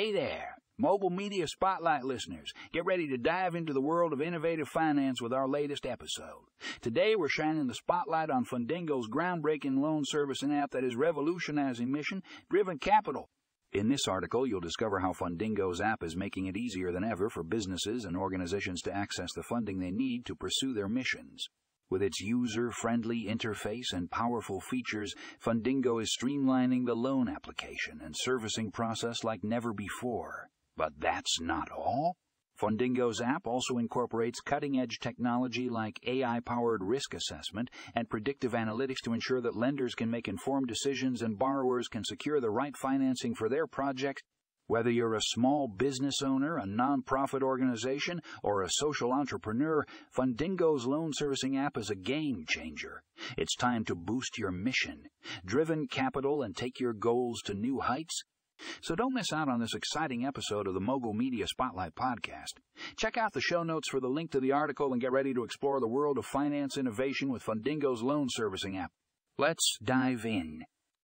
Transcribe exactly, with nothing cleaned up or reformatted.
Hey there, Mogul Media Spotlight listeners. Get ready to dive into the world of innovative finance with our latest episode. Today we're shining the spotlight on Fundingo's groundbreaking loan servicing app that is revolutionizing mission-driven capital. In this article, you'll discover how Fundingo's app is making it easier than ever for businesses and organizations to access the funding they need to pursue their missions. With its user-friendly interface and powerful features, Fundingo is streamlining the loan application and servicing process like never before. But that's not all. Fundingo's app also incorporates cutting-edge technology like A I-powered risk assessment and predictive analytics to ensure that lenders can make informed decisions and borrowers can secure the right financing for their projects. Whether you're a small business owner, a nonprofit organization, or a social entrepreneur, Fundingo's loan servicing app is a game changer. It's time to boost your mission-driven capital and take your goals to new heights. So don't miss out on this exciting episode of the Mogul Media Spotlight podcast. Check out the show notes for the link to the article and get ready to explore the world of finance innovation with Fundingo's loan servicing app. Let's dive in.